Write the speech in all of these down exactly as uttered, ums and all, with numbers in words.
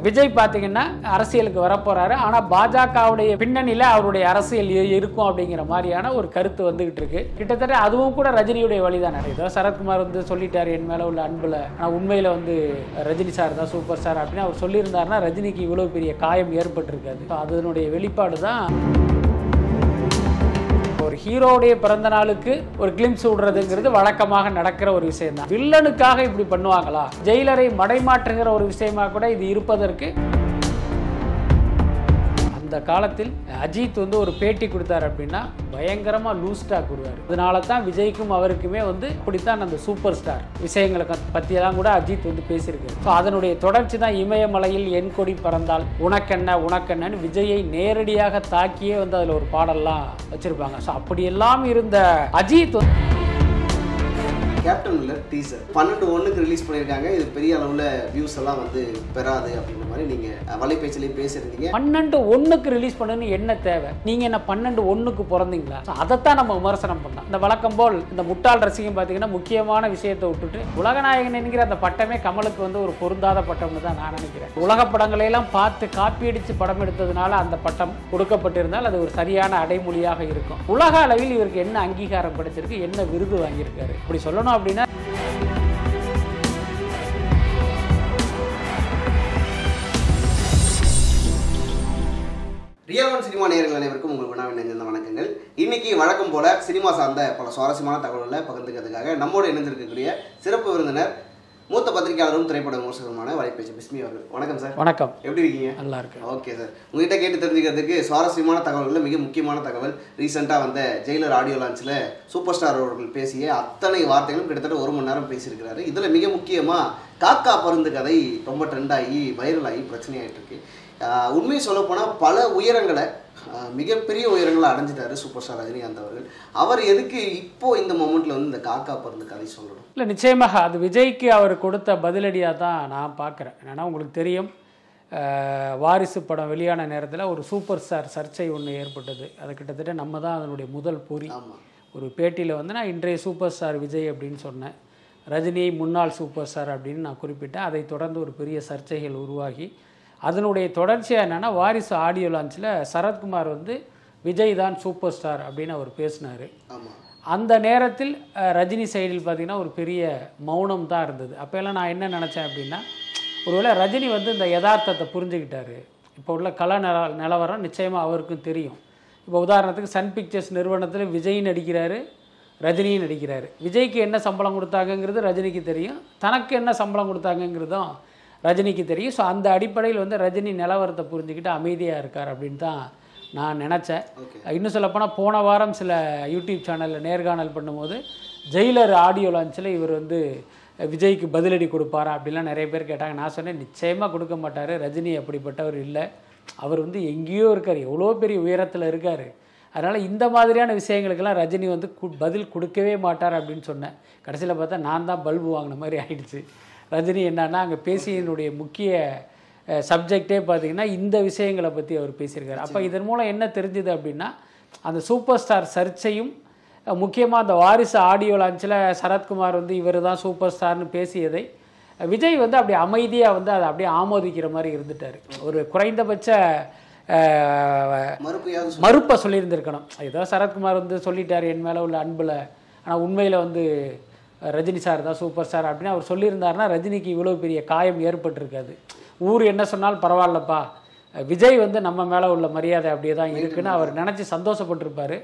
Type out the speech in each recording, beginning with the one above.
Vijay Pathina, Arsiel Gorapora, and a Baja Kaude, Pindanilla, or Arsiel Yirko, being a Mariana or Kurtu and the Tricket. It is that Adu put a Rajini Validana, Sarath Kumar on the solitary and Melo Landbula, and Unmail on the Rajinisar, the Super Sarapina, or Solir Dana, Rajiniki will be a Kayam airport. Other no day, Velipada. Hero day, Parandanaluk, or glimpse of the Vadakama, Nadaka or Visena. Villan Kahi Panoagala, jailer, Madaima Trigger or Visema Koda, the Irupadarke. And the Kalatil, Ajith Tundu or Peti Kudarapina, Bayangarama, Lusta Kurar. The Nalata, Vijay Kumar Kime on the Puditan and the superstar. Visayanga Patilanguda, Ajith on the Pesir. Father Nude, Todachina, Imaya Malayil, Yenkodi Parandal, Unakana, Unakan, and Vijay, Nerediaka, Taki, and the Lord Padala. அப்படி எல்லாம் இருந்த Ajith Captain Miller teaser. twelve one க்கு release பண்ணிருக்காங்க. இது பெரிய அளவுல views எல்லாம் வந்து பெறாது அப்படிங்கிற மாதிரி நீங்க வலைபேச்சிலே பேசிருந்தீங்க. twelve one க்கு ரிலீஸ் பண்ணனும் என்ன தேவை? நீங்க என்ன twelve one க்கு பிறந்தீங்களா? அத தான் நம்ம விமர்சனம் பண்ணோம். இந்த வழக்கம் போல் இந்த முட்டாள் ரசிகம் பாத்தீங்கன்னா முக்கியமான விஷயத்தை விட்டுட்டு உலகநாயகன் என்கிற அந்த பட்டமே கமலுக்கு வந்து ஒரு பொருந்தாத பட்டம்னு தான் நான் நினைக்கிறேன். உலக படங்களை எல்லாம் பார்த்து காப்பி அடிச்சு படம் எடுத்ததனால அந்த பட்டம் கொடுக்கப்பட்டிருந்தால் அது ஒரு சரியான அடைமொழியாக இருக்கும். உலக அளவில் இவருக்கு என்ன அங்கீகாரம் கிடைச்சிருக்கு? என்ன விருது வாங்கி இருக்காரு? இப்படி சொல்லணும் அப்படினா ரியல் ஒன் சினிமா நேயர்கள் அனைவருக்கும் உங்கள் வணக்கம் நெஞ்சந்த வணக்கங்கள். இன்னைக்கு வழக்கம் போல சினிமா சார்ந்த பல சுவாரஸ்யமான தகவல்களை பகிர்ந்துக்கிறதுக்காக நம்மோடு இணைந்திருக்கக்கூடிய சிறப்பு விருந்தினர் மூத்த பத்திரிகையாளரும் திரைப்பட விமர்சகருமான வலைப்பேச்சு பிஸ்மி அவர்கள். வணக்கம் சார். வணக்கம். எப்படி இருக்கீங்க? நல்லா இருக்கேன். Okay sir. உங்ககிட்ட கேட்டு தெரிஞ்சுக்கிறதுக்கு சுவாரஸ்யமான தகவல்கள், மிக முக்கியமான தகவல். ரீசெண்டாக வந்த ஜெயிலர் ஆடியோ லான்ச்சில் சூப்பர் ஸ்டார் அவர்கள் பேசிய அத்தனை வார்த்தைகளும் கிட்டத்தட்ட ஒரு மணி நேரம் பேசியிருக்கிறாரு. இதில் மிக முக்கியமாக காக்கா பருந்து கதை ரொம்ப ட்ரெண்டாகி வைரலாகி பிரச்சனையாகிட்டு இருக்கு. உண்மையை சொல்லப்போனால் பல உயரங்களை, மிகப்பெரிய உயரங்களை அடைஞ்சிட்டாரு சூப்பர் ஸ்டார் ரஜினிகாந்த் அவர்கள். அவர் எதுக்கு இப்போ இந்த மொமெண்ட்ல வந்து இந்த காக்கா பருந்து கதை சொல்லணும்? இல்லை, நிச்சயமாக அது விஜய்க்கு அவர் கொடுத்த பதிலடியாக தான் நான் பார்க்குறேன். ஏன்னா உங்களுக்கு தெரியும், வாரிசு படம் வெளியான நேரத்தில் ஒரு சூப்பர் ஸ்டார் சர்ச்சை ஒன்று ஏற்பட்டது. அது கிட்டத்தட்ட நம்ம தான் அதனுடைய முதல் பொறி. ஒரு பேட்டியில் வந்து நான் இன்றைய சூப்பர் ஸ்டார் விஜய் அப்படின்னு சொன்னேன், ரஜினி முன்னாள் சூப்பர் ஸ்டார் அப்படின்னு நான் குறிப்பிட்டேன். அதை தொடர்ந்து ஒரு பெரிய சர்ச்சைகள் உருவாகி அதனுடைய தொடர்ச்சியாக என்னென்னா, வாரிசு ஆடியோ லான்ச்சில் சரத்குமார் வந்து விஜய் தான் சூப்பர் ஸ்டார் அப்படின்னு அவர் பேசினார். அந்த நேரத்தில் ரஜினி சைடில் பார்த்திங்கன்னா ஒரு பெரிய மௌனம் தான் இருந்தது. அப்போல்லாம் நான் என்ன நினச்சேன் அப்படின்னா, ஒருவேளை ரஜினி வந்து இந்த யதார்த்தத்தை புரிஞ்சுக்கிட்டார். இப்போ உள்ள கலா நில நிலவரம் நிச்சயமாக அவருக்கும் தெரியும். இப்போ உதாரணத்துக்கு சன் பிக்சர்ஸ் நிறுவனத்தில் விஜய் நடிக்கிறாரு, ரஜினியும் நடிக்கிறாரு. விஜய்க்கு என்ன சம்பளம் கொடுத்தாங்கங்கிறது ரஜினிக்கு தெரியும், தனக்கு என்ன சம்பளம் கொடுத்தாங்கங்கிறதும் ரஜினிக்கு தெரியும். ஸோ அந்த அடிப்படையில் வந்து ரஜினி நிலவரத்தை புரிஞ்சுக்கிட்டு அமைதியாக இருக்கார் அப்படின்னு தான் நான் நினச்சேன். இன்னும் சொல்லப்போனால், போன வாரம் சில யூடியூப் சேனலில் நேர்காணல் பண்ணும்போது ஜெயிலர் ஆடியோ லான்ச்சில் இவர் வந்து விஜய்க்கு பதிலடி கொடுப்பாரா அப்படிலாம் நிறைய பேர் கேட்டாங்க. நான் சொன்னேன், நிச்சயமாக கொடுக்க மாட்டார். ரஜினி அப்படிப்பட்டவர் இல்லை. அவர் வந்து எங்கேயோ இருக்கார், எவ்வளோ பெரிய உயரத்தில் இருக்கார். அதனால் இந்த மாதிரியான விஷயங்களுக்கெல்லாம் ரஜினி வந்து பதில் கொடுக்கவே மாட்டார் அப்படின்னு சொன்னேன். கடைசியில் பார்த்தா நான் தான் பல்பு வாங்கின மாதிரி ஆகிடுச்சு. ரஜினி என்னன்னா, அங்கே பேசியனுடைய முக்கிய சப்ஜெக்டே பார்த்திங்கன்னா இந்த விஷயங்களை பற்றி அவர் பேசியிருக்காரு. அப்போ இதன் மூலம் என்ன தெரிஞ்சுது அப்படின்னா, அந்த சூப்பர் ஸ்டார் சர்ச்சையும் முக்கியமாக அந்த வாரிசு ஆடியோ லான்ச்சில் சரத்குமார் வந்து இவர் தான் சூப்பர் ஸ்டார்னு பேசியதை விஜய் வந்து அப்படி அமைதியாக வந்து அதை அப்படியே ஆமோதிக்கிற மாதிரி இருந்துட்டார். ஒரு குறைந்தபட்ச மறுப்பை சொல்லியிருந்திருக்கணும். ஏதோ சரத்குமார் வந்து சொல்லிட்டார் என் மேலே உள்ள அன்பில், ஆனால் உண்மையில் வந்து ரஜினி சார் தான் சூப்பர் ஸ்டார் அப்படின்னு அவர் சொல்லியிருந்தாருன்னா ரஜினிக்கு இவ்வளோ பெரிய காயம் ஏற்பட்டிருக்காது. ஊர் என்ன சொன்னாலும் பரவாயில்லப்பா, விஜய் வந்து நம்ம மேலே உள்ள மரியாதை அப்படியே தான் இருக்குன்னு அவர் நினச்சி சந்தோஷப்பட்டிருப்பார்.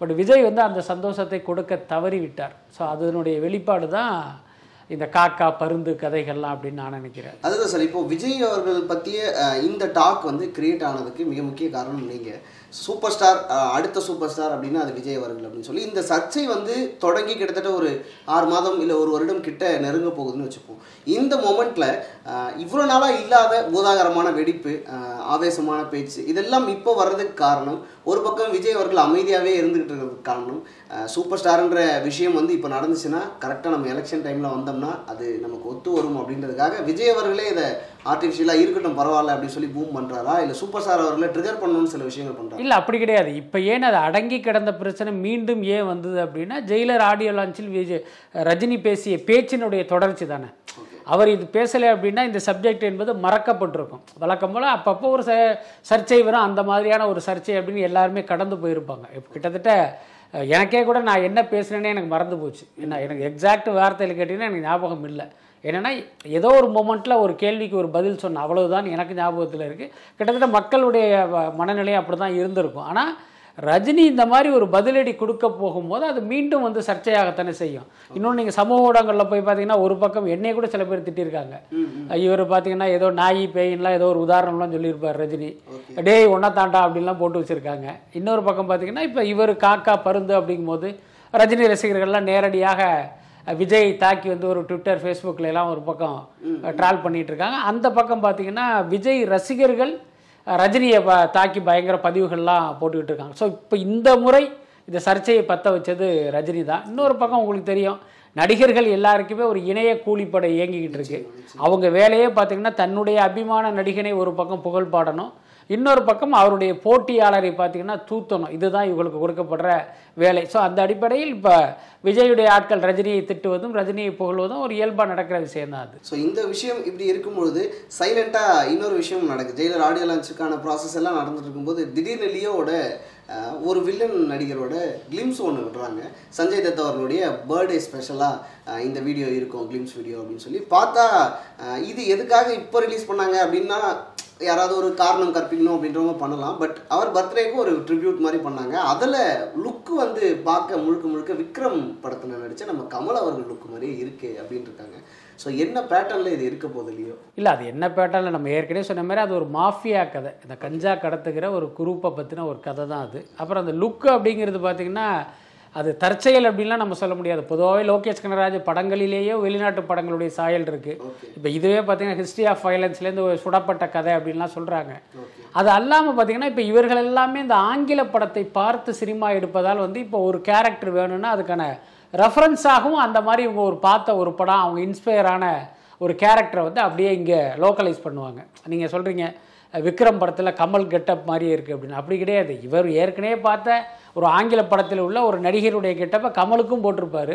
பட் விஜய் வந்து அந்த சந்தோஷத்தை கொடுக்க தவறி விட்டார். ஸோ அதனுடைய வெளிப்பாடு தான் இந்த காக்கா பருந்து கதைகள்லாம் அப்படின்னு நான் நினைக்கிறேன். அதுதான் சார், இப்போது விஜய் அவர்கள் பற்றிய இந்த டாக் வந்து கிரியேட் ஆனதுக்கு மிக முக்கிய காரணம் நீங்கள் சூப்பர் ஸ்டார், அடுத்த சூப்பர் ஸ்டார் அப்படின்னா அது விஜய் அவர்கள் அப்படின்னு சொல்லி இந்த சர்ச்சை வந்து தொடங்கி கிட்டத்தட்ட ஒரு ஆறு மாதம் இல்லை ஒரு வருடம் கிட்ட நெருங்க போகுதுன்னு வச்சுப்போம். இந்த மொமெண்ட்டில் இவ்வளோ நாளாக இல்லாத பூதாகரமான வெடிப்பு, ஆவேசமான பேச்சு, இதெல்லாம் இப்போ வர்றதுக்கு காரணம் ஒரு பக்கம் விஜய் அவர்கள் அமைதியாகவே இருந்துக்கிட்டு இருக்கிறதுக்கு காரணம் சூப்பர் ஸ்டார்ன்ற விஷயம் வந்து இப்போ நடந்துச்சுன்னா கரெக்டாக நம்ம எலெக்ஷன் டைமில் வந்தோம்னா அது நமக்கு ஒத்து வரும் அப்படின்றதுக்காக விஜய் அவர்களே இதை ஆர்டிஃபிஷியலாக இருக்கட்டும் பரவாயில்ல அப்படின்னு சொல்லி பூம் பண்ணுறாரா, இல்லை சூப்பர் ஸ்டார் அவர்களை ட்ரிகர் பண்ணணும்னு சில விஷயங்கள் பண்ணுறாங்க? இல்லை, அப்படி கிடையாது. இப்போ ஏன் அது அடங்கி கிடந்த பிரச்சனை மீண்டும் ஏன் வந்தது அப்படின்னா, ஜெயிலர் ஆடியோ லான்ச்சில் விஜய் ரஜினி பேசிய பேச்சினுடைய தொடர்ச்சி தானே. அவர் இது பேசலை அப்படின்னா இந்த சப்ஜெக்ட் என்பது மறக்கப்பட்டிருக்கும். வழக்கம் போல் அப்பப்போ ஒரு சர்ச்சை வரும், அந்த மாதிரியான ஒரு சர்ச்சை அப்படின்னு எல்லாருமே கடந்து போயிருப்பாங்க. கிட்டத்தட்ட எனக்கே கூட நான் என்ன பேசுனேன்னே எனக்கு மறந்து போச்சு. நான் எனக்கு எக்ஸாக்ட் வார்த்தையில் கேட்டிங்கன்னா எனக்கு ஞாபகம் இல்லை. என்னென்னா ஏதோ ஒரு மொமெண்ட்டில் ஒரு கேள்விக்கு ஒரு பதில் சொன்ன அவ்வளவுதான் எனக்கு ஞாபகத்தில் இருக்குது. கிட்டத்தட்ட மக்களுடைய மனநிலையும் அப்படி தான் இருந்திருக்கும். ஆனால் ரஜினி இந்த மாதிரி ஒரு பதிலடி கொடுக்க போகும்போது அது மீண்டும் வந்து சர்ச்சையாகத்தானே செய்யும். இன்னொன்று நீங்கள் சமூக ஊடகங்களில் போய் பார்த்தீங்கன்னா ஒரு பக்கம் என்னையே கூட சில பேர் திட்டிருக்காங்க. இவர் பார்த்தீங்கன்னா ஏதோ நாய் பேயின்லாம் ஏதோ ஒரு உதாரணம்லாம் சொல்லியிருப்பார் ரஜினி, டே ஒன்னா தாண்டா அப்படின்லாம் போட்டு வச்சுருக்காங்க. இன்னொரு பக்கம் பார்த்தீங்கன்னா இப்போ இவர் காக்கா பருந்து அப்படிங்கும்போது ரஜினி ரசிகர்கள்லாம் நேரடியாக விஜய் தாக்கி வந்து ஒரு ட்விட்டர் ஃபேஸ்புக்கில் எல்லாம் ஒரு பக்கம் ட்ரால் பண்ணிகிட்டு இருக்காங்க. அந்த பக்கம் பார்த்திங்கன்னா விஜய் ரசிகர்கள் ரஜினியை ப தாக்கி பயங்கர பதிவுகள்லாம் போட்டுக்கிட்டு இருக்காங்க. ஸோ இப்போ இந்த முறை இந்த சர்ச்சையை பற்ற வச்சது ரஜினி தான். இன்னொரு பக்கம் உங்களுக்கு தெரியும், நடிகர்கள் எல்லாருக்குமே ஒரு இணைய கூலிப்படை இயங்கிக்கிட்டு இருக்கு. அவங்க வேலையே பார்த்திங்கன்னா தன்னுடைய அபிமான நடிகனை ஒரு பக்கம் புகழ் பாடணும், இன்னொரு பக்கம் அவருடைய போட்டியாளரை பார்த்திங்கன்னா தூத்தணும். இதுதான் இவங்களுக்கு கொடுக்கப்படுற வேலை. ஸோ அந்த அடிப்படையில் இப்போ விஜயுடைய ஆட்கள் ரஜினியை திட்டுவதும் ரஜினியை புகழ்வதும் ஒரு இயல்பாக நடக்கிற விஷயம் தான் அது. ஸோ இந்த விஷயம் இப்படி இருக்கும்பொழுது சைலண்ட்டாக இன்னொரு விஷயம் நடக்குது. ஜெயிலர் ஆடியோ லான்ச்சுக்கான ப்ராசஸ் எல்லாம் நடந்துட்டு இருக்கும்போது திடீர்னு லியோட ஒரு வில்லன் நடிகரோட கிளிம்ஸ் ஒன்று விடுறாங்க. சஞ்சய் தத் அவர்களுடைய பர்த்டே ஸ்பெஷலாக இந்த வீடியோ இருக்கும், கிளிம்ஸ் வீடியோ அப்படின்னு சொல்லி பார்த்தா இது எதுக்காக இப்போ ரிலீஸ் பண்ணாங்க அப்படின்னா யாராவது ஒரு காரணம் கற்பிக்கணும் அப்படின்றவங்க பண்ணலாம். பட் அவர் பர்த்டேக்கு ஒரு ட்ரிபியூட் மாதிரி பண்ணாங்க. அதில் லுக்கு வந்து பார்க்க முழுக்க முழுக்க விக்ரம் படத்தில் நடித்த நம்ம கமல் அவர்கள் லுக்கு மாதிரி இருக்கு அப்படின்னு இருக்காங்க. ஸோ என்ன பேட்டர்னில் இது இருக்க போது இல்லையோ? இல்லை, அது என்ன பேட்டர்னில் நம்ம ஏற்கனவே சொன்ன மாதிரி அது ஒரு மாஃபியா கதை. இந்த கஞ்சா கடத்துக்கிற ஒரு குரூப்பை பற்றின ஒரு கதை தான் அது. அப்புறம் அந்த லுக்கு அப்படிங்கிறது பார்த்திங்கன்னா அது தற்செயல் அப்படின்லாம் நம்ம சொல்ல முடியாது. பொதுவாகவே லோகேஷ் கனகராஜ் படங்களிலேயே வெளிநாட்டு படங்களுடைய சாயல் இருக்குது. இப்போ இதுவே பார்த்திங்கன்னா ஹிஸ்ட்ரி ஆஃப் வயலன்ஸ்லேருந்து ஒரு சுடப்பட்ட கதை அப்படின்லாம் சொல்கிறாங்க. அது அல்லாமல் பார்த்திங்கன்னா இப்போ இவர்கள் எல்லாமே இந்த ஆங்கில படத்தை பார்த்து சினிமா எடுப்பதால் வந்து இப்போ ஒரு கேரக்டர் வேணும்னா அதுக்கான ரெஃபரன்ஸாகவும் அந்த மாதிரி இவங்க ஒரு பார்த்த ஒரு படம் அவங்க இன்ஸ்பயரான ஒரு கேரக்டரை வந்து அப்படியே இங்கே லோக்கலைஸ் பண்ணுவாங்க. நீங்கள் சொல்கிறீங்க விக்ரம் படத்தில் கமல் கெட்டப் மாதிரியே இருக்குது அப்படின்னு, அப்படி கிடையாது. இவர் ஏற்கனவே பார்த்த ஒரு ஆங்கில படத்தில் உள்ள ஒரு நடிகருடைய கெட்டப்பை கமலுக்கும் போட்டிருப்பார்.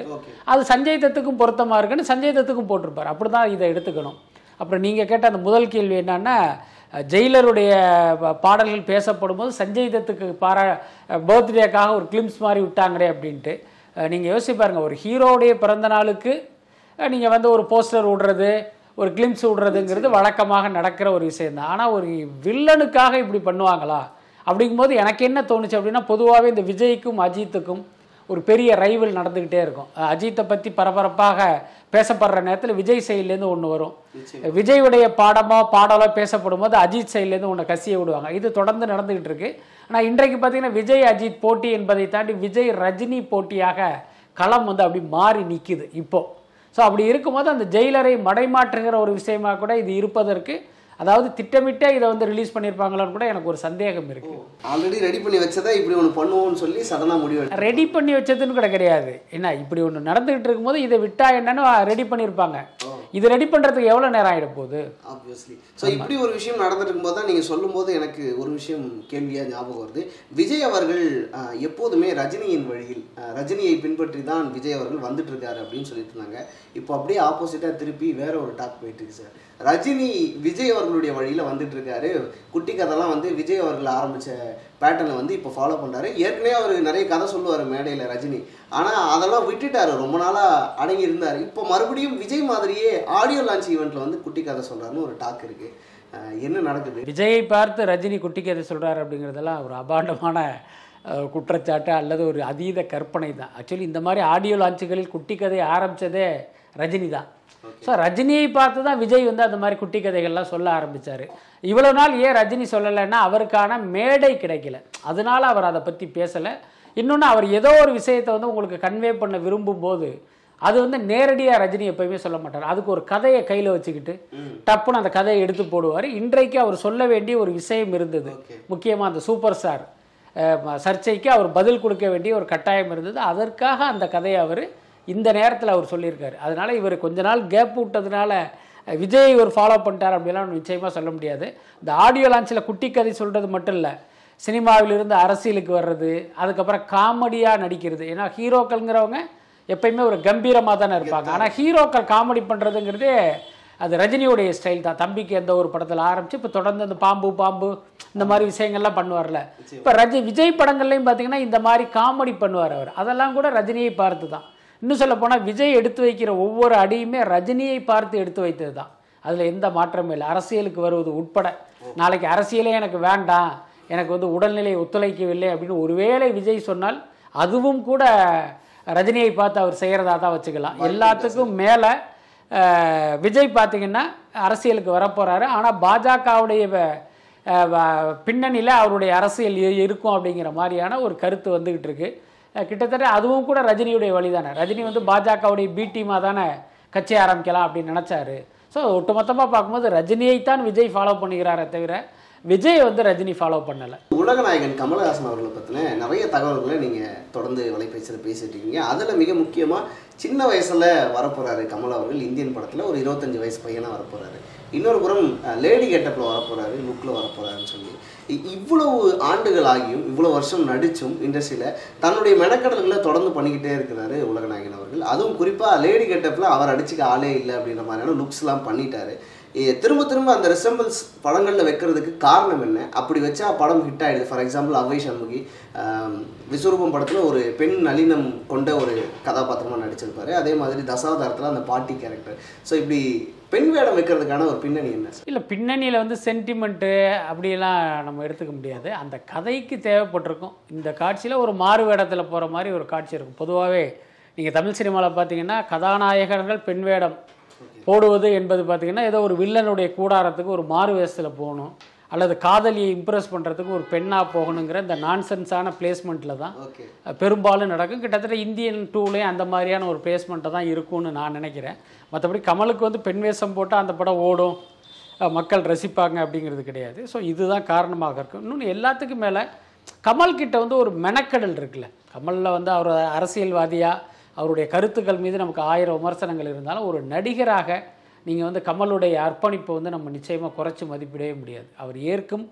அது சஞ்சய் தத்துக்கும் பொருத்தமாக இருக்குன்னு சஞ்சய் தத்துக்கும் போட்டிருப்பார். அப்படி தான் இதை எடுத்துக்கணும். அப்புறம் நீங்கள் கேட்ட அந்த முதல் கேள்வி என்னென்னா, ஜெயிலருடைய பாடல்கள் பேசப்படும் போது சஞ்சய் தத்துக்கு பாரா பர்த்டேக்காக ஒரு கிளிம்ஸ் மாதிரி விட்டாங்களே அப்படின்ட்டு நீங்கள் யோசிச்சு பாருங்கள். ஒரு ஹீரோடைய பிறந்த நாளுக்கு நீங்கள் வந்து ஒரு போஸ்டர் விடுறது, ஒரு கிளிம்ஸ் விடுறதுங்கிறது வழக்கமாக நடக்கிற ஒரு விஷயந்தான். ஆனால் ஒரு வில்லனுக்காக இப்படி பண்ணுவாங்களா அப்படிங்கும்போது எனக்கு என்ன தோணுச்சு அப்படின்னா, பொதுவாகவே இந்த விஜய்க்கும் அஜித்துக்கும் ஒரு பெரிய ரைவல் நடந்துக்கிட்டே இருக்கும். அஜித்தை பற்றி பரபரப்பாக பேசப்படுற நேரத்தில் விஜய் சைட்லேருந்து ஒன்று வரும். விஜய் உடைய பாடமோ பாடலோ பேசப்படும் போது அஜித் சைட்லேருந்து ஒன்று கசிய விடுவாங்க. இது தொடர்ந்து நடந்துக்கிட்டு இருக்கு. ஆனால் இன்றைக்கு பார்த்திங்கன்னா விஜய் அஜித் போட்டி என்பதை தாண்டி விஜய் ரஜினி போட்டியாக களம் வந்து அப்படி மாறி நிற்கிது இப்போது. ஸோ அப்படி இருக்கும்போது அந்த ஜெயிலரை மடைமாற்றுகிற ஒரு விஷயமாக கூட இது இருப்பதற்கு, அதாவது திட்டமிட்டே இதை வந்து ரிலீஸ் பண்ணியிருப்பாங்களான்னு கூட எனக்கு ஒரு சந்தேகம் இருக்குது. ஆல்ரெடி ரெடி பண்ணி வச்சதை இப்படி ஒன்று பண்ணுவோம்னு சொல்லி சடனாக முடிவு ரெடி பண்ணி வச்சதுன்னு கூட கிடையாது. என்ன இப்படி ஒன்று நடந்துகிட்டு இருக்கும்போது இதை விட்டா என்னன்னு ரெடி பண்ணியிருப்பாங்க. இது ரெடி பண்ணுறதுக்கு எவ்வளோ நேரம் ஆகிட போகுது? ஆப்வியஸ்லி. ஸோ இப்படி ஒரு விஷயம் நடந்துட்டு இருக்கும்போது தான் நீங்கள் சொல்லும்போது எனக்கு ஒரு விஷயம் கேள்வியாக ஞாபகம் வருது. விஜய் அவர்கள் எப்போதுமே ரஜினியின் வழியில் ரஜினியை பின்பற்றி தான் விஜய் அவர்கள் வந்துட்டு இருக்காரு அப்படின்னு சொல்லிட்டு இருந்தாங்க. இப்போ அப்படியே ஆப்போசிட்டாக திருப்பி வேற ஒரு டாக் போயிட்டு இருக்கு சார். ரஜினி விஜய் அவர்களுடைய வழியில் வந்துட்டு இருக்காரு. குட்டி கதைலாம் வந்து விஜய் அவர்கள் ஆரம்பித்த பேட்டர்னை வந்து இப்போ ஃபாலோ பண்ணுறாரு. ஏற்கனவே அவர் நிறைய கதை சொல்லுவார் மேடையில் ரஜினி, ஆனால் அதெல்லாம் விட்டுட்டார். ரொம்ப நாளாக அடங்கி இருந்தார். இப்போ மறுபடியும் விஜய் மாதிரியே ஆடியோ லான்ச் ஈவெண்ட்டில் வந்து குட்டி கதை சொல்கிறாருன்னு ஒரு டாக் இருக்குது. என்ன நடக்குது? விஜயை பார்த்து ரஜினி குட்டி கதை சொல்கிறார் அப்படிங்கிறதெல்லாம் ஒரு அபாண்டமான குற்றச்சாட்டு அல்லது ஒரு அதீத கற்பனை தான். ஆக்சுவலி இந்த மாதிரி ஆடியோ லான்ச்சுகளில் குட்டி கதை ஆரம்பித்ததே ரஜினி தான். ஸோ ரஜினியை பார்த்து தான் விஜய் வந்து அந்த மாதிரி குட்டி கதைகள்லாம் சொல்ல ஆரம்பித்தார். இவ்வளோ நாள் ஏன் ரஜினி சொல்லலைன்னா அவருக்கான மேடை கிடைக்கல, அதனால அவர் அதை பற்றி பேசலை. இன்னொன்று, அவர் ஏதோ ஒரு விஷயத்தை வந்து உங்களுக்கு கன்வே பண்ண விரும்பும் போது அது வந்து நேரடியாக ரஜினி எப்போயுமே சொல்ல மாட்டார். அதுக்கு ஒரு கதையை கையில் வச்சுக்கிட்டு டப்புன்னு அந்த கதையை எடுத்து போடுவார். இன்றைக்கு அவர் சொல்ல வேண்டிய ஒரு விஷயம் இருந்தது, முக்கியமாக அந்த சூப்பர் ஸ்டார் சர்ச்சைக்கு அவர் பதில் கொடுக்க வேண்டிய ஒரு கட்டாயம் இருந்தது. அதற்காக அந்த கதையை அவர் இந்த நேரத்தில் அவர் சொல்லியிருக்காரு. அதனால் இவர் கொஞ்ச நாள் கேப் விட்டதுனால விஜய் இவர் ஃபாலோ பண்ணிட்டார் அப்படிலாம் நிச்சயமாக சொல்ல முடியாது. இந்த ஆடியோ லான்ச்சில் குட்டி கதை சொல்கிறது மட்டும் இல்லை, சினிமாவிலிருந்து அரசியலுக்கு வர்றது, அதுக்கப்புறம் காமெடியாக நடிக்கிறது. ஏன்னா ஹீரோக்கள்ங்கிறவங்க எப்பயுமே ஒரு கம்பீரமாக தானே இருப்பாங்க. ஆனால் ஹீரோக்கள் காமெடி பண்ணுறதுங்கிறதே அது ரஜினியோடைய ஸ்டைல் தான். தம்பிக்கு எந்த ஒரு படத்தில் ஆரம்பித்து இப்போ தொடர்ந்து அந்த பாம்பு பாம்பு இந்த மாதிரி விஷயங்கள்லாம் பண்ணுவார்ல. இப்போ ரஜி விஜய் படங்கள்லையும் பார்த்தீங்கன்னா இந்த மாதிரி காமெடி பண்ணுவார் அவர். அதெல்லாம் கூட ரஜினியை பார்த்து தான். இன்னும் சொல்ல போனால் விஜய் எடுத்து வைக்கிற ஒவ்வொரு அடியுமே ரஜினியை பார்த்து எடுத்து வைத்தது தான். அதில் எந்த மாற்றமும் இல்லை. அரசியலுக்கு வருவது உட்பட நாளைக்கு அரசியலே எனக்கு வேண்டாம், எனக்கு வந்து உடல்நிலை ஒத்துழைக்கவில்லை அப்படின்னு ஒருவேளை விஜய் சொன்னால் அதுவும் கூட ரஜினியை பார்த்து அவர் செய்கிறதா தான் வச்சுக்கலாம். எல்லாத்துக்கும் மேலே விஜய் பார்த்திங்கன்னா அரசியலுக்கு வரப்போகிறாரு. ஆனால் பாஜகவுடைய பின்னணியில் அவருடைய அரசியல் இருக்கும் அப்படிங்கிற மாதிரியான ஒரு கருத்து வந்துக்கிட்டு இருக்குது. கிட்டத்தட்ட அதுவும் கூட ரஜினியுடைய வழி தானே. ரஜினி வந்து பாஜகவுடைய பி டீமாக தானே கட்சி ஆரம்பிக்கலாம் அப்படின்னு நினச்சாரு. ஸோ ஒட்டுமொத்தமாக பார்க்கும்போது ரஜினியைத்தான் விஜய் ஃபாலோ பண்ணிக்கிறாரே தவிர விஜய் வந்து ரஜினி ஃபாலோ பண்ணலை. உலகநாயகன் கமல்ஹாசன் அவர்களை பற்றின நிறைய தகவல்களை நீங்கள் தொடர்ந்து வலைபேசியில் பேசிட்டு இருக்கீங்க. அதில் மிக முக்கியமாக சின்ன வயசில் வரப்போகிறாரு கமல் அவர்கள். இந்தியன் படத்தில் ஒரு இருபத்தஞ்சு வயசு பையனாக வரப்போகிறாரு. இன்னொரு புறம் லேடி கெட்டப்பில் வரப்போகிறாரு, லுக்கில் வரப்போகிறாருன்னு சொல்லி இவ்வளவு ஆண்டுகள் ஆகியும் இவ்வளோ வருஷம் நடித்தும் இண்டஸ்ட்ரியில் தன்னுடைய மெனக்கடல்களை தொடர்ந்து பண்ணிக்கிட்டே இருக்கிறாரு உலகநாயகன் அவர்கள். அதுவும் குறிப்பாக லேடி கெட்டப்பில் அவர் அடிச்சுக்க ஆளே இல்லை அப்படின்ற மாதிரியான லுக்ஸ்லாம் பண்ணிட்டாரு. திரும்ப திரும்ப அந்த ரெசம்பிள்ஸ் படங்களில் வைக்கிறதுக்கு காரணம் என்ன? அப்படி வச்சா படம் ஹிட் ஆகிடுது. ஃபார் எக்ஸாம்பிள் அவ்வை சண்முகி விஸ்வரூபம் படத்தில் ஒரு பெண் நளினம் கொண்ட ஒரு கதாபாத்திரமாக நடிச்சிருப்பாரு. அதே மாதிரி தசாவதாரத்தில் அந்த பாட்டி கேரக்டர். ஸோ இப்படி பெண் வேடம் வைக்கிறதுக்கான ஒரு பின்னணி என்ன? இல்லை, பின்னணியில் வந்து சென்டிமெண்ட்டு அப்படிலாம் நம்ம எடுத்துக்க முடியாது. அந்த கதைக்கு தேவைப்பட்டிருக்கும். இந்த காட்சியில் ஒரு மாறு வேடத்தில் போகிற மாதிரி ஒரு காட்சி இருக்கும். பொதுவாகவே நீங்கள் தமிழ் சினிமாவில் பார்த்தீங்கன்னா கதாநாயகர்கள் பெண் வேடம் போடுவது என்பது பார்த்திங்கன்னா ஏதோ ஒரு வில்லனுடைய கூடாரத்துக்கு ஒரு மாறு வேஷத்தில் போகணும், அல்லது காதலியை இம்ப்ரெஸ் பண்ணுறதுக்கு ஒரு பெண்ணாக போகணுங்கிற இந்த நான்சென்ஸான பிளேஸ்மெண்ட்டில் தான் பெரும்பாலும் நடக்கும். கிட்டத்தட்ட இந்தியன் டூலேயும் அந்த மாதிரியான ஒரு பிளேஸ்மெண்ட்டை தான் இருக்கும்னு நான் நினைக்கிறேன். மற்றபடி கமலுக்கு வந்து பெண் வேஷம் போட்டால் அந்த படம் ஓடும், மக்கள் ரசிப்பாங்க அப்படிங்கிறது கிடையாது. ஸோ இதுதான் காரணமாக இருக்கும். இன்னொன்று, எல்லாத்துக்கும் மேலே கமல்கிட்ட வந்து ஒரு மெனக்கடல் இருக்குல்ல. கமலில் வந்து அவர் அரசியல்வாதியாக அவருடைய கருத்துக்கள் மீது நமக்கு ஆயிரம் விமர்சனங்கள் இருந்தாலும் ஒரு நடிகராக நீங்கள் வந்து கமலுடைய அர்ப்பணிப்பை வந்து நம்ம நிச்சயமாக குறைச்சி மதிப்பிடவே முடியாது. அவர் ஏற்கும்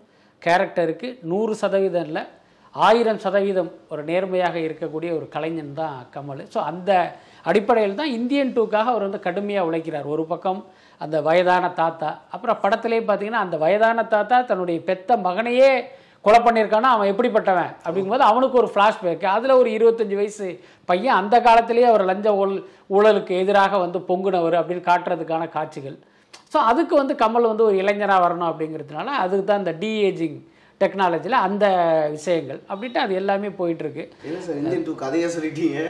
கேரக்டருக்கு நூறு சதவீதம் இல்லை ஆயிரம் சதவீதம் ஒரு நேர்மையாக இருக்கக்கூடிய ஒரு கலைஞன் தான் கமல். ஸோ அந்த அடிப்படையில் தான் இந்தியன் டூக்காக அவர் வந்து கடுமையாக உழைக்கிறார். ஒரு பக்கம் அந்த வயதான தாத்தா, அப்புறம் படத்துலேயே பார்த்தீங்கன்னா அந்த வயதான தாத்தா தன்னுடைய பெத்த மகனையே கொலை பண்ணியிருக்கானா, அவன் எப்படிப்பட்டவன் அப்படிங்கும்போது அவனுக்கு ஒரு ஃப்ளாஷ்பேக்கு. அதில் ஒரு இருபத்தஞ்சி வயசு பையன் அந்த காலத்திலேயே அவர் லஞ்ச ஊழல் ஊழலுக்கு எதிராக வந்து பொங்குனவர் அப்படின்னு காட்டுறதுக்கான காட்சிகள். ஸோ அதுக்கு வந்து கமல் வந்து ஒரு இளைஞராக வரணும் அப்படிங்கிறதுனால அதுக்கு தான் இந்த டீஏஜிங் டெக்னாலஜியில் அந்த விஷயங்கள் அப்படின்ட்டு அது எல்லாமே போயிட்டுருக்கு.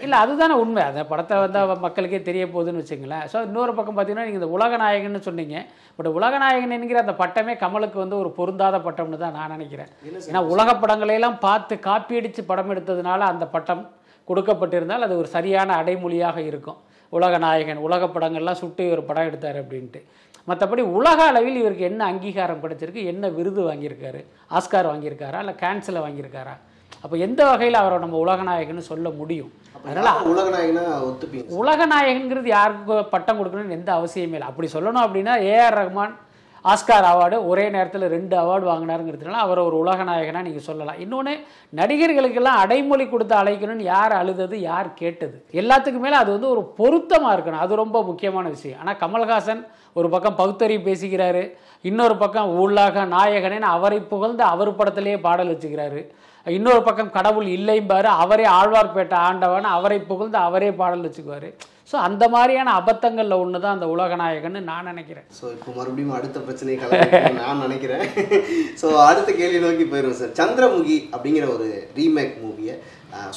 இல்லை, அதுதானே உண்மை. அந்த படத்தை வந்து மக்களுக்கே தெரிய போகுதுன்னு வச்சுங்களேன். ஸோ இன்னொரு பக்கம் பார்த்தீங்கன்னா நீங்கள் இந்த உலகநாயகன்னு சொன்னீங்க, பட் உலகநாயகன் என்கிற அந்த பட்டமே கமலுக்கு வந்து ஒரு பொருந்தாத பட்டம்னு தான் நான் நினைக்கிறேன். ஏன்னா உலக படங்களையெல்லாம் பார்த்து காப்பி அடித்து படம் எடுத்ததுனால அந்த பட்டம் கொடுக்கப்பட்டிருந்தால் அது ஒரு சரியான அடைமொழியாக இருக்கும். உலகநாயகன் உலக படங்கள்லாம் சுட்டு ஒரு படம் எடுத்தார் அப்படின்ட்டு. மற்றபடி உலக அளவில் இவருக்கு என்ன அங்கீகாரம் கிடைச்சிருக்கு, என்ன விருது வாங்கியிருக்காரு, ஆஸ்கார் வாங்கியிருக்காரா இல்லை கேன்சலை வாங்கியிருக்காரா? அப்போ எந்த வகையில் அவரை நம்ம உலகநாயகன்னு சொல்ல முடியும்? அதனால் உலகநாயகனா ஒத்துப்பீங்க. உலகநாயகங்கிறது யாருக்கு பட்டம் கொடுக்கணும்னு எந்த அவசியமே இல்லை. அப்படி சொல்லணும் அப்படின்னா ஏஆர் ரஹ்மான் ஆஸ்கார் அவார்டு ஒரே நேரத்தில் ரெண்டு அவார்டு வாங்கினாருங்கிறதுனால அவரை ஒரு உலகநாயகனாக நீங்கள் சொல்லலாம். இன்னொன்று, நடிகர்களுக்கெல்லாம் அடைமொழி கொடுத்து அழைக்கணும்னு யார் அழுதது, யார் கேட்டது? எல்லாத்துக்கு மேலே அது வந்து ஒரு பொருத்தமாக இருக்கணும். அது ரொம்ப முக்கியமான விஷயம். ஆனால் கமல்ஹாசன் ஒரு பக்கம் பகுத்தறி பேசிக்கிறாரு, இன்னொரு பக்கம் உலக நாயகனேன்னு அவரை புகழ்ந்து அவர் படத்துலேயே பாடல் வச்சுக்கிறாரு. இன்னொரு பக்கம் கடவுள் இல்லைம்பாரு, அவரே ஆழ்வார்பேட்டை ஆண்டவன் அவரை புகழ்ந்து அவரே பாடல் வச்சுக்குவார். ஸோ அந்த மாதிரியான அபத்தங்களில் ஒன்று தான் அந்த உலகநாயகன்னு நான் நினைக்கிறேன். ஸோ இப்போ மறுபடியும் அடுத்த பிரச்சனைகளை நான் நினைக்கிறேன். ஸோ அடுத்த கேள்வி நோக்கி போயிடுவோம் சார். சந்திரமுகி அப்படிங்கிற ஒரு ரீமேக் மூவியை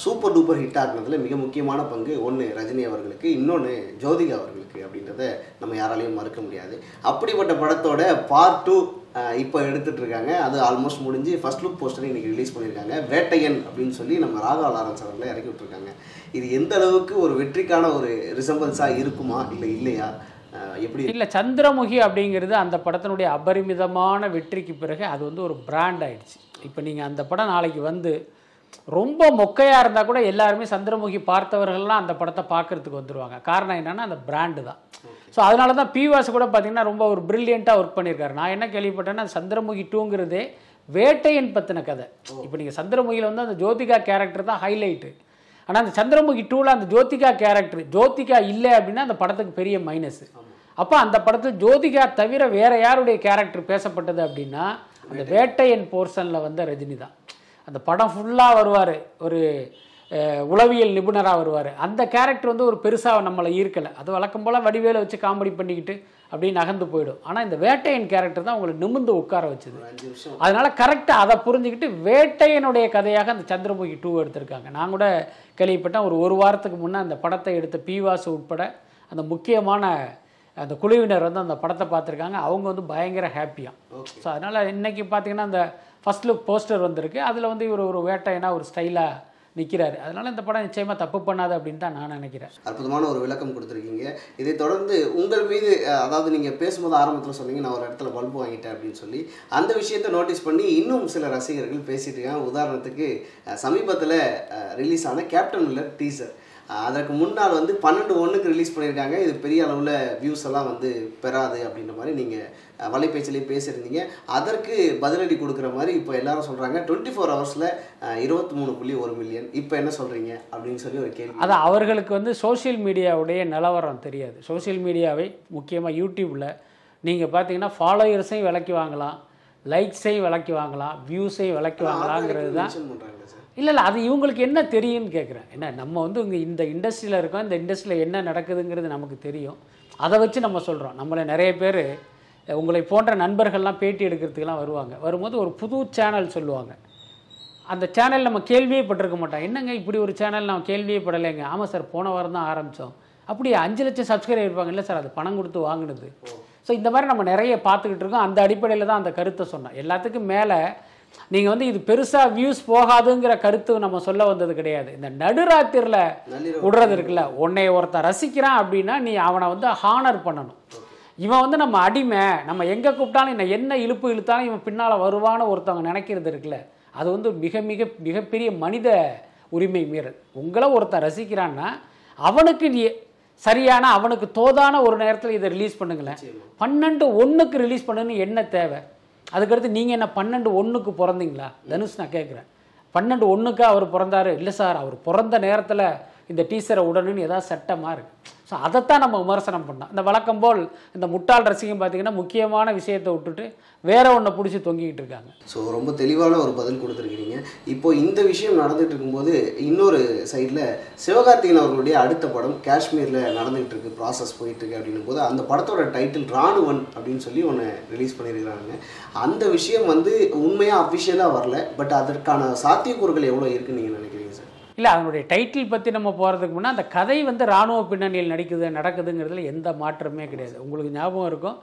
சூப்பர் டூப்பர் ஹிட் ஆகினதுல மிக முக்கியமான பங்கு ஒன்று ரஜினி அவர்களுக்கு, இன்னொன்று ஜோதிகா அவர்களுக்கு அப்படின்றத நம்ம யாராலையும் மறுக்க முடியாது. அப்படிப்பட்ட படத்தோட பார்ட் டூ இப்போ எடுத்துகிட்டு இருக்காங்க. அது ஆல்மோஸ்ட் முடிஞ்சு ஃபர்ஸ்ட் லுக் போஸ்டர் இன்றைக்கி ரிலீஸ் பண்ணியிருக்காங்க. வேட்டையன் அப்படின்னு சொல்லி நம்ம ராகவா லாரன்ஸ் அவர்களை இறக்கி விட்டுருக்காங்க. இது எந்த அளவுக்கு ஒரு வெற்றிக்கான ஒரு ரிசம்பன்ஸாக இருக்குமா இல்லை இல்லையா, எப்படி? இல்லை, சந்திரமுகி அப்படிங்கிறது அந்த படத்தினுடைய அபரிமிதமான வெற்றிக்கு பிறகு அது வந்து ஒரு பிராண்ட் ஆகிடுச்சு. இப்போ நீங்கள் அந்த படம் நாளைக்கு வந்து ரொம்ப மொக்கையாக இருந்தால் கூட எல்லாருமே சந்திரமுகி பார்த்தவர்கள்லாம் அந்த படத்தை பார்க்குறதுக்கு வந்துடுவாங்க. காரணம் என்னென்னா அந்த பிராண்டு தான். ஸோ அதனால தான் பிவாஸ் கூட பார்த்திங்கன்னா ரொம்ப ஒரு ப்ரில்லியண்ட்டாக ஒர்க் பண்ணியிருக்காரு. நான் என்ன கேள்விப்பட்டேன்னா சந்திரமுகி டூங்கிறதே வேட்டையன் பற்றின கதை. இப்போ நீங்கள் சந்திரமுகியில் வந்து அந்த ஜோதிகா கேரக்டர் தான் ஹைலைட்டு. ஆனால் அந்த சந்திரமுகி டூவில் அந்த ஜோதிகா கேரக்டர், ஜோதிகா இல்லை அப்படின்னா அந்த படத்துக்கு பெரிய மைனஸ். அப்ப அந்த படத்துல ஜோதிகா தவிர வேற யாருடைய கேரக்டர் பேசப்பட்டது அப்படின்னா அந்த வேட்டையன் போர்ஷன்ல வந்த ரஜினி தான். அந்த படம் ஃபுல்லா வருவாரு, ஒரு உளவியல் நிபுணராக வருவார். அந்த கேரக்டர் வந்து ஒரு பெருசாக நம்மளை ஈர்க்கலை. அது வழக்கம் போல் வடிவேலை வச்சு காமெடி பண்ணிக்கிட்டு அப்படின்னு நகர்ந்து போயிடும். ஆனால் இந்த வேட்டையன் கேரக்டர் தான் அவங்களை நிமிர்ந்து உட்கார வச்சுது. அதனால் கரெக்டாக அதை புரிஞ்சுக்கிட்டு வேட்டையனுடைய கதையாக அந்த சந்திரமுகி டூ எடுத்திருக்காங்க. நான் கூட கேள்விப்பட்டேன், ஒரு ஒரு வாரத்துக்கு முன்னே அந்த படத்தை எடுத்த பிவாசு உட்பட அந்த முக்கியமான அந்த குழுவினர் வந்து அந்த படத்தை பார்த்துருக்காங்க. அவங்க வந்து பயங்கர ஹாப்பியாக. ஸோ அதனால் இன்றைக்கி பார்த்திங்கன்னா அந்த ஃபஸ்ட் லுக் போஸ்டர் வந்திருக்கு. அதில் வந்து இவர் ஒரு வேட்டையனா ஒரு ஸ்டைலாக நிற்கிறாரு. அதனால இந்த படம் நிச்சயமாக தப்பு பண்ணாது அப்படின்னு தான் நான் நினைக்கிறேன். அற்புதமான ஒரு விளக்கம் கொடுத்துருக்கீங்க. இதை தொடர்ந்து உங்கள் மீது, அதாவது நீங்கள் பேசும்போது ஆரம்பத்தில் சொன்னீங்க நான் ஒரு இடத்துல பல்பு வாங்கிட்டேன் அப்படின்னு சொல்லி, அந்த விஷயத்தை நோட்டீஸ் பண்ணி இன்னும் சில ரசிகர்கள் பேசிட்டு இருக்காங்க. உதாரணத்துக்கு சமீபத்தில் ரிலீஸ் ஆன கேப்டன் மில்லர் டீசர், அதற்கு முன்னால் வந்து பன்னெண்டு ஒன்றுக்கு ரிலீஸ் பண்ணியிருக்காங்க. இது பெரிய அளவில் வியூஸ் எல்லாம் வந்து பெறாது அப்படின்ற மாதிரி நீங்கள் வலைப்பேச்சிலே பேசியிருந்தீங்க. அதற்கு பதிலடி கொடுக்குற மாதிரி இப்போ எல்லாரும் சொல்கிறாங்க டுவெண்ட்டி ஃபோர் ஹவர்ஸில் இருபத்தி மூணு புள்ளி ஒரு மில்லியன். இப்போ என்ன சொல்கிறீங்க அப்படின்னு சொல்லி ஒரு கேள்வி. அது அவர்களுக்கு வந்து சோஷியல் மீடியாவுடைய நிலவரம் தெரியாது. சோஷியல் மீடியாவை முக்கியமாக யூடியூப்பில் நீங்கள் பார்த்தீங்கன்னா ஃபாலோயர்ஸையும் விலைக்கு வாங்கலாம், லைக்ஸையும் விலைக்கு வாங்கலாம், வியூஸையும் விலைக்கு வாங்கலாங்கிறது தான். இல்லை இல்லை அது இவங்களுக்கு என்ன தெரியும்னு கேட்குறேன். என்ன நம்ம வந்து இங்கே இந்த இண்டஸ்ட்ரியில் இருக்கோம், இந்த இண்டஸ்ட்ரியில் என்ன நடக்குதுங்கிறது நமக்கு தெரியும், அதை வச்சு நம்ம சொல்கிறோம். நம்மளை நிறைய பேர் உங்களை போன்ற நண்பர்கள்லாம் பேட்டி எடுக்கிறதுக்கெலாம் வருவாங்க. வரும்போது ஒரு புது சேனல் சொல்லுவாங்க. அந்த சேனல் நம்ம கேள்வியே பட்டிருக்க மாட்டோம். என்னங்க இப்படி ஒரு சேனல் நான் கேள்வியே படலைங்க. ஆமாம் சார், போன வாரம் தான் ஆரம்பித்தோம். அப்படியே அஞ்சு லட்சம் சப்ஸ்கிரைபர் இருப்பாங்க. இல்லை சார், அது பணம் கொடுத்து வாங்கினது. ஸோ இந்த மாதிரி நம்ம நிறைய பார்த்துக்கிட்டு இருக்கோம். அந்த அடிப்படையில் தான் அந்த கருத்தை சொன்னேன். எல்லாத்துக்கும் மேலே நீங்கள் வந்து இது பெருசாக வியூஸ் போகாதுங்கிற கருத்து நம்ம சொல்ல வந்தது கிடையாது. இந்த நடுராத்திரில விடுறது இருக்குல்ல, உன்னை ஒருத்தர் ரசிக்கிறான் அப்படின்னா நீ அவனை வந்து ஹானர் பண்ணணும். இவன் வந்து நம்ம அடிமை, நம்ம எங்கே கூப்பிட்டாலும் இன்னும் என்ன இழுப்பு இழுத்தாலும் இவன் பின்னால் வருவான்னு ஒருத்தவங்க நினைக்கிறது இருக்குல்ல, அது வந்து மிக மிக மிகப்பெரிய மனித உரிமை மீறல். உங்களை ஒருத்தன் ரசிக்கிறான்னா அவனுக்கு சரியான, அவனுக்கு தோதான ஒரு நேரத்தில் இதை ரிலீஸ் பண்ணுங்களேன். பன்னெண்டு ஒன்றுக்கு ரிலீஸ் பண்ணுன்னு என்ன தேவை? அதுக்கடுத்து நீங்கள் என்ன பன்னெண்டு ஒன்றுக்கு பிறந்தீங்களா? தனுஷ் நான் கேட்குறேன், பன்னெண்டு ஒன்றுக்கு அவர் பிறந்தார். இல்லை சார், அவர் பிறந்த நேரத்தில் இந்த டீசரை உடனுன்னு ஏதாவது சட்டமாக இருக்குது. ஸோ அதைத்தான் நம்ம விமர்சனம் பண்ணோம். இந்த வழக்கம் போல் இந்த முட்டாள் ரசிகம் பார்த்திங்கன்னா முக்கியமான விஷயத்தை விட்டுட்டு வேற ஒன்றை பிடிச்சி தொங்கிக்கிட்டு இருக்காங்க. ஸோ ரொம்ப தெளிவான ஒரு பதில் கொடுத்துருக்கிறீங்க. இப்போது இந்த விஷயம் நடந்துகிட்டு இருக்கும்போது இன்னொரு சைடில் சிவகார்த்திகேயன் அவர்களுடைய அடுத்த படம் காஷ்மீரில் நடந்துகிட்டு இருக்கு, ப்ராசஸ் போயிட்டுருக்கு அப்படின்னும் போது அந்த படத்தோட டைட்டில் ராணுவன் அப்படின்னு சொல்லி ஒன்று ரிலீஸ் பண்ணியிருக்கிறாங்க. அந்த விஷயம் வந்து உண்மையாக அஃபிஷியலாக வரல, பட் அதற்கான சாத்தியக்கூறுகள் எவ்வளோ இருக்குன்னு நீங்கள் நினைக்கிறீங்க சார்? இல்லை, அதனுடைய டைட்டில் பற்றி நம்ம போகிறதுக்கு முன்னே அந்த கதை வந்து இராணுவ பின்னணியில் நடிக்குது நடக்குதுங்கிறதுல எந்த மாற்றமே கிடையாது. உங்களுக்கு ஞாபகம் இருக்கும்,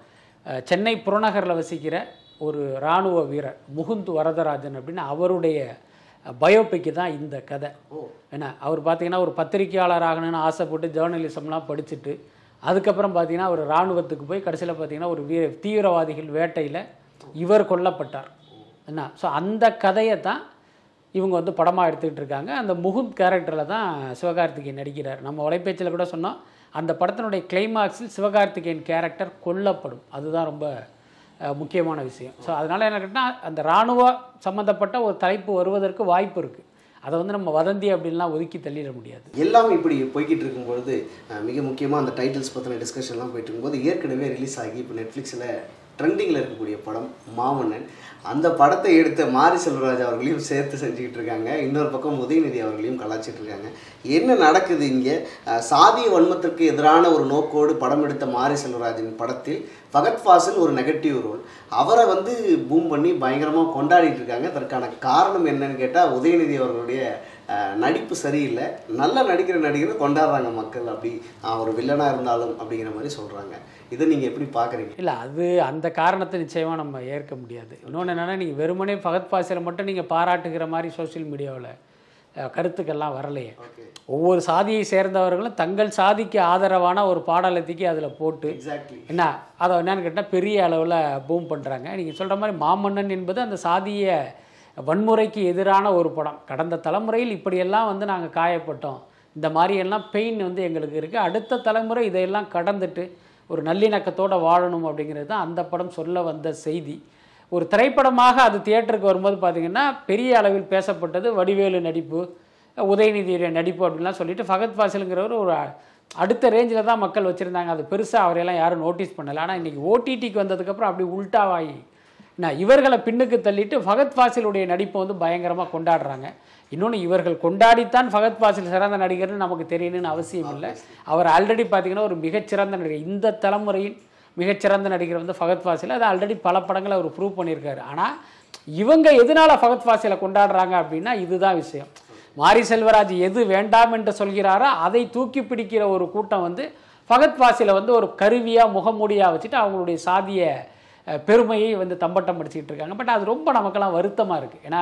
சென்னை புறநகரில் வசிக்கிற ஒரு இராணுவ வீரர் முகுந்த் வரதராஜன் அப்படின்னு அவருடைய பயோபிக்கு தான் இந்த கதை. ஏன்னா அவர் பார்த்திங்கன்னா ஒரு பத்திரிகையாளர் ஆகணும்னு ஆசைப்பட்டு ஜேர்னலிசம்லாம் படிச்சுட்டு அதுக்கப்புறம் பார்த்திங்கன்னா அவர் இராணுவத்துக்கு போய் கடைசியில் பார்த்திங்கன்னா ஒரு வீர தீவிரவாதிகள் வேட்டையில் இவர் கொல்லப்பட்டார். என்ன ஸோ அந்த கதையை தான் இவங்க வந்து படமாக எடுத்துக்கிட்டு இருக்காங்க. அந்த முகுந்த் கேரக்டரில் தான் சிவகார்த்திகேயன் நடிக்கிறார். நம்ம வலைப்பேச்சில் கூட சொன்னோம், அந்த படத்தினுடைய கிளைமாக்ஸில் சிவகார்த்திகேயன் கேரக்டர் கொல்லப்படும். அதுதான் ரொம்ப முக்கியமான விஷயம். ஸோ அதனால் என்ன கேட்டால் அந்த இராணுவ சம்மந்தப்பட்ட ஒரு தலைப்பு வருவதற்கு வாய்ப்பு இருக்குது. அதை வந்து நம்ம வதந்தி அப்படின்லாம் ஒதுக்கி தள்ளிட முடியாது. எல்லாம் இப்படி போய்கிட்டு இருக்கும்பொழுது மிக முக்கியமாக அந்த டைட்டில்ஸ் பற்றின டிஸ்கஷன்லாம் போயிட்டு இருக்கும்போது ஏற்கனவே ரிலீஸ் ஆகி இப்போ நெட்ஃப்ளிக்ஸில் ட்ரெண்டிங்கில் இருக்கக்கூடிய படம் மாமன்னன், அந்த படத்தை எடுத்த மாரி செல்வராஜ் அவர்களையும் சேர்த்து செஞ்சுக்கிட்டு இருக்காங்க. இன்னொரு பக்கம் உதயநிதி அவர்களையும் கலாச்சிட்டு இருக்காங்க. என்ன நடக்குது இங்கே? சாதிய வன்மத்திற்கு எதிரான ஒரு நோக்கோடு படம் எடுத்த மாரி செல்வராஜின் படத்தில் ஃபஹத் ஃபாசில் ஒரு நெகட்டிவ் ரோல். அவரை வந்து பூம் பண்ணி பயங்கரமாக கொண்டாடிட்டு இருக்காங்க. அதற்கான காரணம் என்னன்னு கேட்டால் உதயநிதி அவர்களுடைய நடிப்பு சரியில்லை, நல்லா நடிக்கிற நடிகரை கொண்டாடுறாங்க மக்கள், அப்படி அவர் வில்லனாக இருந்தாலும் அப்படிங்கிற மாதிரி சொல்கிறாங்க. இதை நீங்கள் எப்படி பார்க்குறீங்க? இல்லை, அது அந்த காரணத்தை நிச்சயமாக நம்ம ஏற்க முடியாது. இன்னொன்று என்னென்னா, நீங்கள் வெறுமனே ஃபஹத் ஃபாசிலை மட்டும் நீங்கள் பாராட்டுகிற மாதிரி சோஷியல் மீடியாவில் கருத்துக்கள்லாம் வரலையே. ஒவ்வொரு சாதியை சேர்ந்தவர்களும் தங்கள் சாதிக்கு ஆதரவான ஒரு பாடலத்துக்கு அதில் போட்டு என்ன அதை என்னன்னு கேட்டால் பெரிய அளவில் பூம் பண்ணுறாங்க. நீங்கள் சொல்கிற மாதிரி மாமன்னன் என்பது அந்த சாதியை வன்முறைக்கு எதிரான ஒரு படம். கடந்த தலைமுறையில் இப்படியெல்லாம் வந்து நாங்கள் காயப்பட்டோம், இந்த மாதிரியெல்லாம் பெயின் வந்து எங்களுக்கு இருக்குது, அடுத்த தலைமுறை இதையெல்லாம் கடந்துட்டு ஒரு நல்லிணக்கத்தோடு வாழணும் அப்படிங்கிறது தான் அந்த படம் சொல்ல வந்த செய்தி. ஒரு திரைப்படமாக அது தியேட்டருக்கு வரும்போது பார்த்திங்கன்னா பெரிய அளவில் பேசப்பட்டது வடிவேலு நடிப்பு, உதயநிதியுடைய நடிப்பு அப்படின்லாம் சொல்லிட்டு ஃபஹத் ஃபாசிலுங்கிறவர் ஒரு அடுத்த ரேஞ்சில தான் மக்கள் வச்சிருந்தாங்க. அது பெருசா அவரையெல்லாம் யாரும் நோட்டீஸ் பண்ணல. ஆனா இன்னைக்கு ஓடிடிக்கு வந்ததுக்கு அப்புறம் அப்படி உல்டாவாயி நான் இவர்களை பின்னுக்கு தள்ளிட்டு ஃபஹத் ஃபாசிலுடைய நடிப்பை வந்து பயங்கரமா கொண்டாடுறாங்க. இன்னொன்று இவர்கள் கொண்டாடித்தான் ஃபஹத் ஃபாசில் சிறந்த நடிகர்னு நமக்கு தெரியணும்னு அவசியம் இல்லை. அவர் ஆல்ரெடி பார்த்தீங்கன்னா ஒரு மிகச்சிறந்த நடிகர், இந்த தலைமுறையின் மிகச்சிறந்த நடிகர் வந்து ஃபஹத் ஃபாசில். அது ஆல்ரெடி பல படங்களை அவர் ப்ரூவ் பண்ணியிருக்காரு. ஆனால் இவங்க எதனால ஃபஹத் ஃபாசிலை கொண்டாடுறாங்க அப்படின்னா இதுதான் விஷயம். மாரி செல்வராஜ் எது வேண்டாம் என்று சொல்கிறாரோ அதை தூக்கி பிடிக்கிற ஒரு கூட்டம் வந்து ஃபஹத் ஃபாசிலை வந்து ஒரு கருவியாக முகமூடியாக வச்சுட்டு அவங்களுடைய சாதிய பெருமையை வந்து தம்பட்டம் அடிச்சுக்கிட்டு இருக்காங்க. பட் அது ரொம்ப நமக்கெல்லாம் வருத்தமாக இருக்குது. ஏன்னா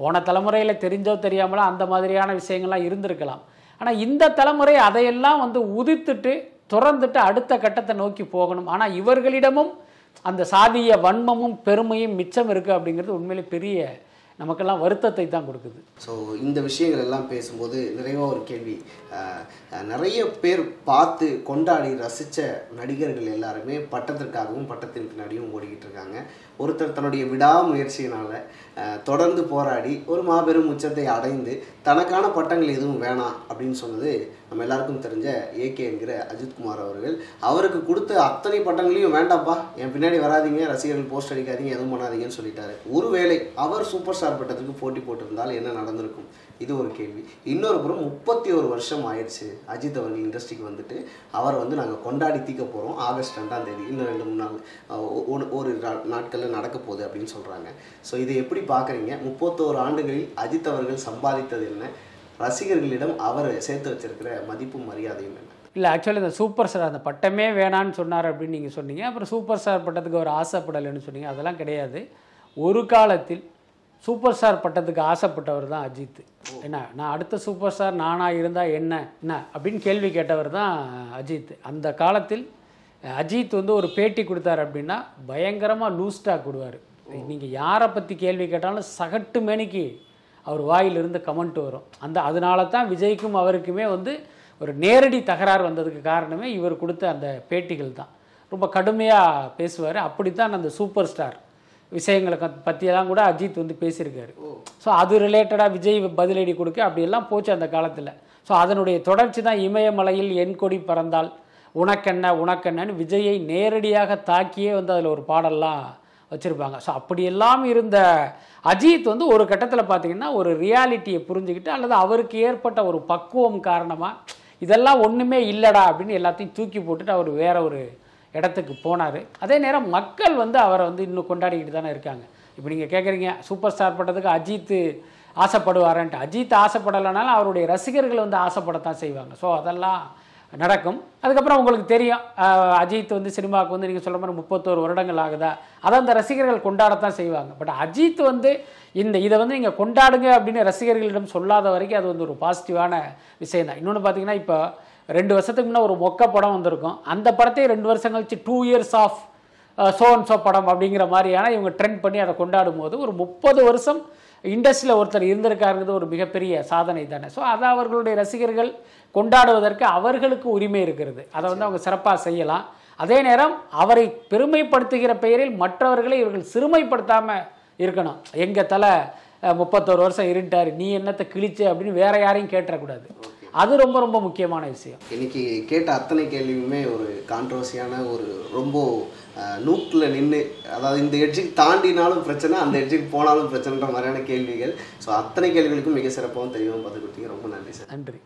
போன தலைமுறையில் தெரிஞ்சோ தெரியாமலோ அந்த மாதிரியான விஷயங்கள்லாம் இருந்திருக்கலாம். ஆனால் இந்த தலைமுறை அதையெல்லாம் வந்து உதித்துட்டு துறந்துட்டு அடுத்த கட்டத்தை நோக்கி போகணும். ஆனால் இவர்களிடமும் அந்த சாதிய வன்மமும் பெருமையும் மிச்சம் இருக்குது அப்படிங்கிறது உண்மையிலே பெரிய நமக்கெல்லாம் வருத்தத்தை தான் கொடுக்குது. ஸோ இந்த விஷயங்கள் எல்லாம் பேசும்போது நிறைவாக ஒரு கேள்வி. நிறைய பேர் பார்த்து கொண்டாடி ரசித்த நடிகர்கள் எல்லாருமே பட்டத்திற்காகவும் பட்டத்தின் பின்னாடியும் ஓடிக்கிட்டு இருக்காங்க. ஒருத்தர் தன்னுடைய விடாமுயற்சியினால் தொடர்ந்து போராடி ஒரு மாபெரும் உச்சத்தை அடைந்து தனக்கான பட்டங்கள் எதுவும் வேணாம் அப்படின்னு சொன்னது நம்ம எல்லாருக்கும் தெரிஞ்ச ஏகே என்கிற அஜித் குமார் அவர்கள். அவருக்கு கொடுத்த அத்தனை பட்டங்களையும் வேண்டாம்ப்பா, என் பின்னாடி வராதிங்க, ரசிகர்கள் போஸ்ட் அடிக்காதீங்க, எதுவும் பண்ணாதீங்கன்னு சொல்லிட்டாரு. ஒருவேளை அவர் சூப்பர் ஸ்டார் பட்டத்துக்கு போட்டி போட்டிருந்தால் என்ன நடந்திருக்கும்? இது ஒரு கேள்வி. இன்னொரு புறம் முப்பத்தி ஒரு வருஷம் ஆயிடுச்சு அஜித் அவர்கள் இண்டஸ்ட்ரிக்கு வந்துட்டு. அவர் வந்து நாங்கள் கொண்டாடி தீக்க போகிறோம் ஆகஸ்ட் ரெண்டாம் தேதி இன்னும் ரெண்டு மூணு நாள் ஒரு நாட்களில் நடக்க போகுது அப்படின்னு சொல்கிறாங்க. ஸோ இதை எப்படி பார்க்குறீங்க? முப்பத்தோரு ஆண்டுகளில் அஜித் அவர்கள் சம்பாதித்தது என்ன? ரசிகர்களிடம் அவர் சேர்த்து வச்சிருக்கிற மதிப்பும் மரியாதையும் என்ன? இல்லை, ஆக்சுவலி இந்த சூப்பர் ஸ்டார் அந்த பட்டமே வேணான்னு சொன்னார் அப்படின்னு நீங்கள் சொன்னீங்க. அப்புறம் சூப்பர் ஸ்டார் பட்டத்துக்கு ஒரு ஆசைப்படலைன்னு சொன்னீங்க. அதெல்லாம் கிடையாது. ஒரு காலத்தில் சூப்பர் ஸ்டார் பட்டத்துக்கு ஆசைப்பட்டவர் தான் அஜித். என்ன நான் அடுத்த சூப்பர் ஸ்டார் நானாக இருந்தால் என்ன என்ன அப்படின்னு கேள்வி கேட்டவர் தான் அஜித். அந்த காலத்தில் அஜித் வந்து ஒரு பேட்டி கொடுத்தார் அப்படின்னா பயங்கரமாக லூஸ்டாக கொடுவார். நீங்கள் யாரை பற்றி கேள்வி கேட்டாலும் சகட்டு மேனிக்கு அவர் வாயிலிருந்து கமெண்ட் வரும். அந்த அதனால தான் விஜய்க்கும் அவருக்குமே வந்து ஒரு நேரடி தகராறு வந்ததுக்கு காரணமே இவர் கொடுத்த அந்த பேட்டிகள் தான். ரொம்ப கடுமையாக பேசுவார். அப்படித்தான் அந்த சூப்பர் ஸ்டார் விஷயங்களை பற்றியெல்லாம் கூட அஜித் வந்து பேசியிருக்காரு. ஸோ அது ரிலேட்டடாக விஜய் பதிலடி கொடுக்க அப்படியெல்லாம் போச்சு அந்த காலத்தில். ஸோ அதனுடைய தொடர்ச்சி தான் இமயமலையில் என் கொடி பறந்தால் உனக்கென்ன உனக்கென்னு விஜயை நேரடியாக தாக்கியே வந்து அதில் ஒரு பாடல்லாம் வச்சுருப்பாங்க. ஸோ அப்படியெல்லாம் இருந்த அஜித் வந்து ஒரு கட்டத்தில் பார்த்திங்கன்னா ஒரு ரியாலிட்டியை புரிஞ்சுக்கிட்டு அல்லது அவருக்கு ஏற்பட்ட ஒரு பக்குவம் காரணமாக இதெல்லாம் ஒன்றுமே இல்லைடா அப்படின்னு எல்லாத்தையும் தூக்கி போட்டுட்டு அவர் வேற ஒரு இடத்துக்கு போனார். அதே நேரம் மக்கள் வந்து அவரை வந்து இன்னும் கொண்டாடிக்கிட்டு தானே இருக்காங்க. இப்போ நீங்கள் கேட்குறீங்க சூப்பர் ஸ்டார் பட்டத்துக்கு அஜித் ஆசைப்படுவாரன்ட்டு. அஜித் ஆசைப்படலைனாலும் அவருடைய ரசிகர்கள் வந்து ஆசைப்படத்தான் செய்வாங்க. ஸோ அதெல்லாம் நடக்கும். அதுக்கப்புறம் உங்களுக்கு தெரியும் அஜித் வந்து சினிமாவுக்கு வந்து நீங்கள் சொல்கிற மாதிரி முப்பத்தோரு வருடங்கள் ஆகுதா, அதை அந்த ரசிகர்கள் கொண்டாடத்தான் செய்வாங்க. பட் அஜித் வந்து இந்த இதை வந்து நீங்கள் கொண்டாடுங்க அப்படின்னு ரசிகர்களிடம் சொல்லாத வரைக்கும் அது வந்து ஒரு பாசிட்டிவான விஷயம் தான். இன்னொன்று பார்த்தீங்கன்னா இப்போ ரெண்டு வருஷத்துக்கு முன்னே ஒரு மொக்க படம் வந்திருக்கும். அந்த படத்தையும் ரெண்டு வருஷம் கழிச்சு two years of so and so படம் அப்படிங்கிற மாதிரியான இவங்க ட்ரெண்ட் பண்ணி அதை கொண்டாடும் போது ஒரு முப்பது வருஷம் இண்டஸ்ட்ரியில் ஒருத்தர் இருந்திருக்காருங்கிறது ஒரு மிகப்பெரிய சாதனை தானே. ஸோ அதை அவர்களுடைய ரசிகர்கள் கொண்டாடுவதற்கு அவர்களுக்கு உரிமை இருக்கிறது. அதை வந்து அவங்க சிறப்பாக செய்யலாம். அதே நேரம் அவரை பெருமைப்படுத்துகிற பெயரில் மற்றவர்களை இவர்கள் சிறுமைப்படுத்தாமல் இருக்கணும். எங்கள் தலை முப்பத்தோரு வருஷம் இருட்டார், நீ என்னத்தை கிழிச்சு அப்படின்னு வேற யாரையும் கேட்டக்கூடாது. அது ரொம்ப ரொம்ப முக்கியமான விஷயம். இன்னைக்கு கேட்ட அத்தனை கேள்வியுமே ஒரு கான்ட்ரவர்சியான ஒரு ரொம்ப நூக்கில் நின்று, அதாவது இந்த எட்ஜுக்கு தாண்டினாலும் பிரச்சனை, அந்த எட்ஜுக்கு போனாலும் பிரச்சனைன்ற மாதிரியான கேள்விகள். ஸோ அத்தனை கேள்விகளுக்கும் மிக சிறப்பாகவும் தெளிவாகவும் பார்த்து கொடுத்தீங்க. ரொம்ப நன்றி சார். நன்றி.